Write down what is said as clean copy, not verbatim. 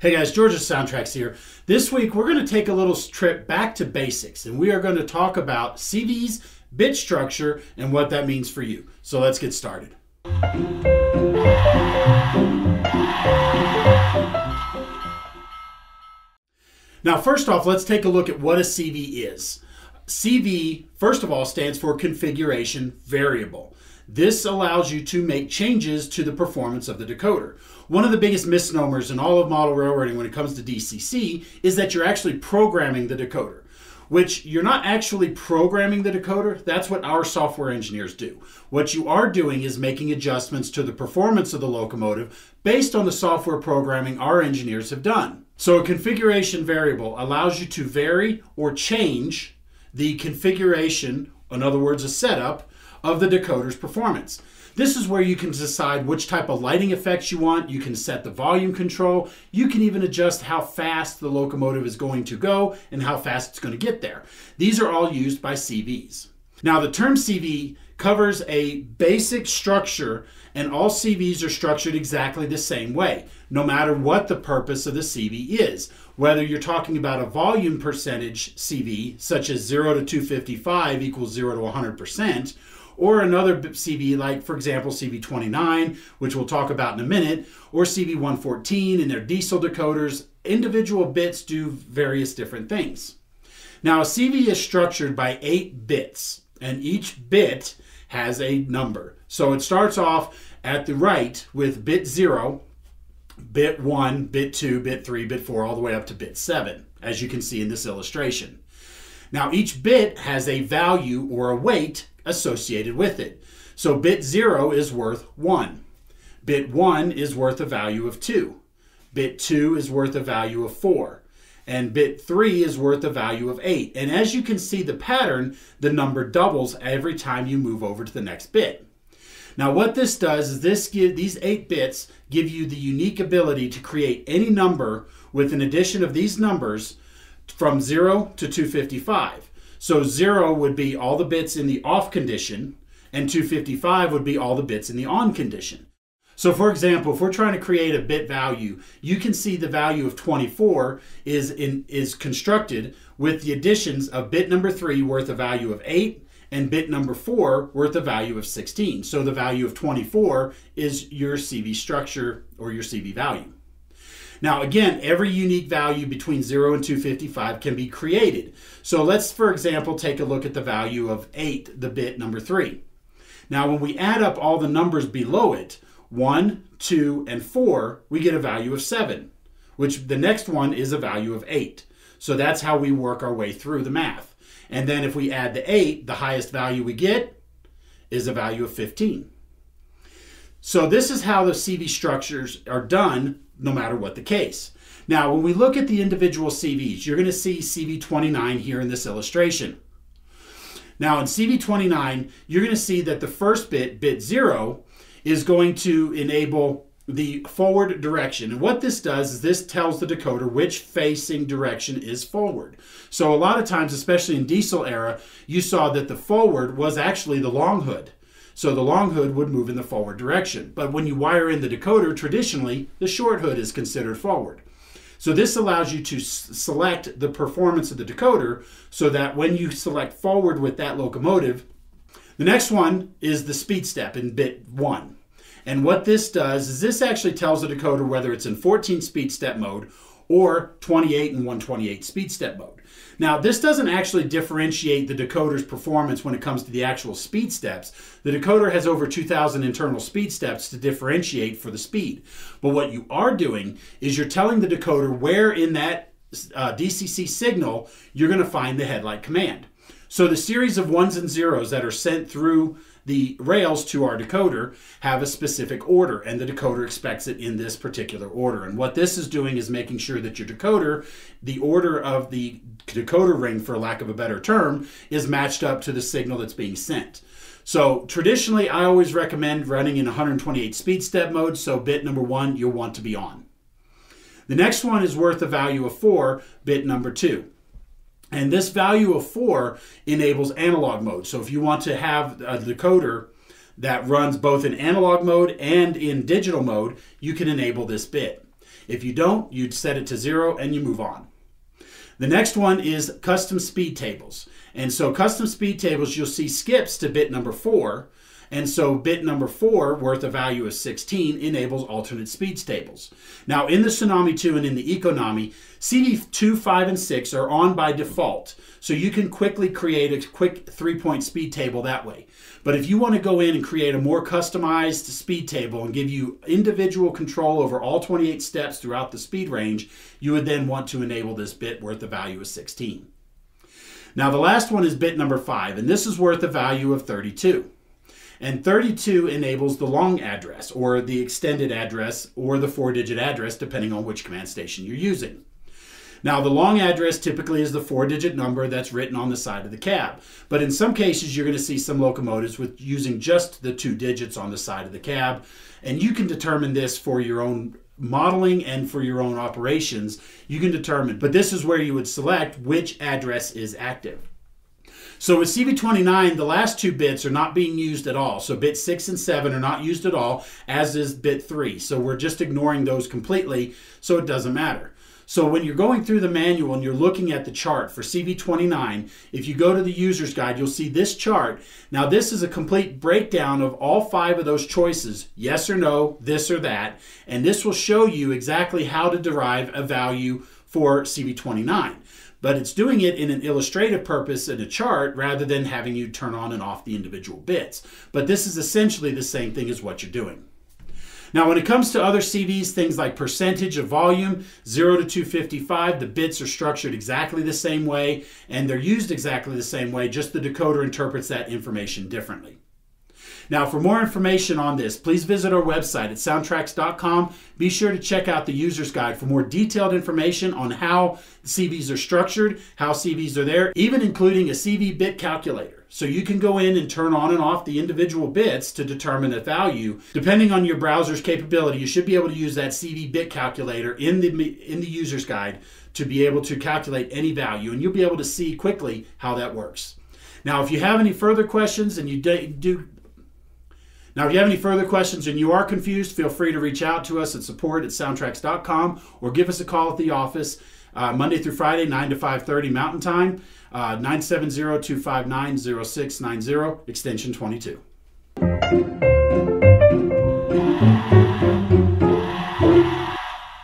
Hey guys, Georgia SoundTraxx here. This week we're going to take a little trip back to basics and we are going to talk about CVs, bid structure, and what that means for you. So let's get started. Now first off, let's take a look at what a CV is. CV, first of all, stands for configuration variable. This allows you to make changes to the performance of the decoder. One of the biggest misnomers in all of model railroading when it comes to DCC is that you're actually programming the decoder, which you're not actually programming the decoder. That's what our software engineers do. What you are doing is making adjustments to the performance of the locomotive based on the software programming our engineers have done. So a configuration variable allows you to vary or change the configuration, in other words, a setup, of the decoder's performance. This is where you can decide which type of lighting effects you want. You can set the volume control. You can even adjust how fast the locomotive is going to go and how fast it's going to get there. These are all used by CVs. Now the term CV covers a basic structure, and all CVs are structured exactly the same way, no matter what the purpose of the CV is. Whether you're talking about a volume percentage CV, such as 0 to 255 equals 0 to 100%, or another CV like, for example, CV 29, which we'll talk about in a minute, or CV 114 and their diesel decoders, individual bits do various different things. Now a CV is structured by 8 bits, and each bit has a number. So it starts off at the right with bit 0, bit 1, bit 2, bit 3, bit 4, all the way up to bit 7, as you can see in this illustration. Now each bit has a value or a weight associated with it. So bit 0 is worth 1. Bit 1 is worth a value of 2. Bit 2 is worth a value of 4. And bit 3 is worth a value of 8. And as you can see the pattern, the number doubles every time you move over to the next bit. Now what this does is these 8 bits give you the unique ability to create any number with an addition of these numbers from 0 to 255. So 0 would be all the bits in the off condition, and 255 would be all the bits in the on condition. So for example, if we're trying to create a bit value, you can see the value of 24 is constructed with the additions of bit number 3 worth a value of 8 and bit number 4 worth a value of 16. So the value of 24 is your CV structure or your CV value. Now again, every unique value between 0 and 255 can be created. So let's, for example, take a look at the value of 8, the bit number 3. Now when we add up all the numbers below it, 1, 2, and 4, we get a value of 7, which the next one is a value of 8. So that's how we work our way through the math. And then if we add the 8, the highest value we get is a value of 15. So this is how the CV structures are done, no matter what the case. Now, when we look at the individual CVs, you're going to see CV 29 here in this illustration. Now, in CV 29, you're going to see that the first bit, bit 0, is going to enable the forward direction. And what this does is this tells the decoder which facing direction is forward. So a lot of times, especially in diesel era, you saw that the forward was actually the long hood. So the long hood would move in the forward direction. But when you wire in the decoder, traditionally, the short hood is considered forward. So this allows you to select the performance of the decoder so that when you select forward with that locomotive, the next one is the speed step in bit 1. And what this does is this actually tells the decoder whether it's in 14 speed step mode or 28 and 128 speed step mode. Now this doesn't actually differentiate the decoder's performance when it comes to the actual speed steps. The decoder has over 2,000 internal speed steps to differentiate for the speed. But what you are doing is you're telling the decoder where in that DCC signal you're going to find the headlight command. So the series of ones and zeros that are sent through the rails to our decoder have a specific order, and the decoder expects it in this particular order. And what this is doing is making sure that your decoder, the order of the decoder ring, for lack of a better term, is matched up to the signal that's being sent. So traditionally, I always recommend running in 128 speed step mode, so bit number 1 you'll want to be on. The next one is worth a value of 4, bit number 2. And this value of 4 enables analog mode. So if you want to have a decoder that runs both in analog mode and in digital mode, you can enable this bit. If you don't, you'd set it to 0 and you move on. The next one is custom speed tables. And so custom speed tables, you'll see skips to bit number 4. And so bit number 4, worth a value of 16, enables alternate speeds tables. Now in the Tsunami 2 and in the Econami, CV 2, 5, and 6 are on by default. So you can quickly create a quick 3-point speed table that way. But if you want to go in and create a more customized speed table and give you individual control over all 28 steps throughout the speed range, you would then want to enable this bit worth a value of 16. Now the last one is bit number 5, and this is worth a value of 32. And 32 enables the long address, or the extended address, or the 4-digit address, depending on which command station you're using. Now, the long address typically is the 4-digit number that's written on the side of the cab. But in some cases, you're going to see some locomotives with using just the 2 digits on the side of the cab. And you can determine this for your own modeling and for your own operations. You can determine, but this is where you would select which address is active. So with CV29, the last 2 bits are not being used at all. So bit 6 and 7 are not used at all, as is bit 3. So we're just ignoring those completely, so it doesn't matter. So when you're going through the manual and you're looking at the chart for CV29, if you go to the user's guide, you'll see this chart. Now this is a complete breakdown of all 5 of those choices, yes or no, this or that, and this will show you exactly how to derive a value for CV29. But it's doing it in an illustrative purpose in a chart rather than having you turn on and off the individual bits. But this is essentially the same thing as what you're doing. Now, when it comes to other CVs, things like percentage of volume, 0 to 255, the bits are structured exactly the same way, and they're used exactly the same way, just the decoder interprets that information differently. Now, for more information on this, please visit our website at soundtraxx.com. Be sure to check out the user's guide for more detailed information on how CVs are structured, how CVs are there, even including a CV bit calculator. So you can go in and turn on and off the individual bits to determine a value. Depending on your browser's capability, you should be able to use that CV bit calculator in the user's guide to be able to calculate any value, and you'll be able to see quickly how that works. Now, if you have any further questions and Now, if you have any further questions and you are confused, feel free to reach out to us at support@soundtraxx.com or give us a call at the office Monday through Friday, 9 to 5:30 Mountain Time, 970-259-0690, extension 22.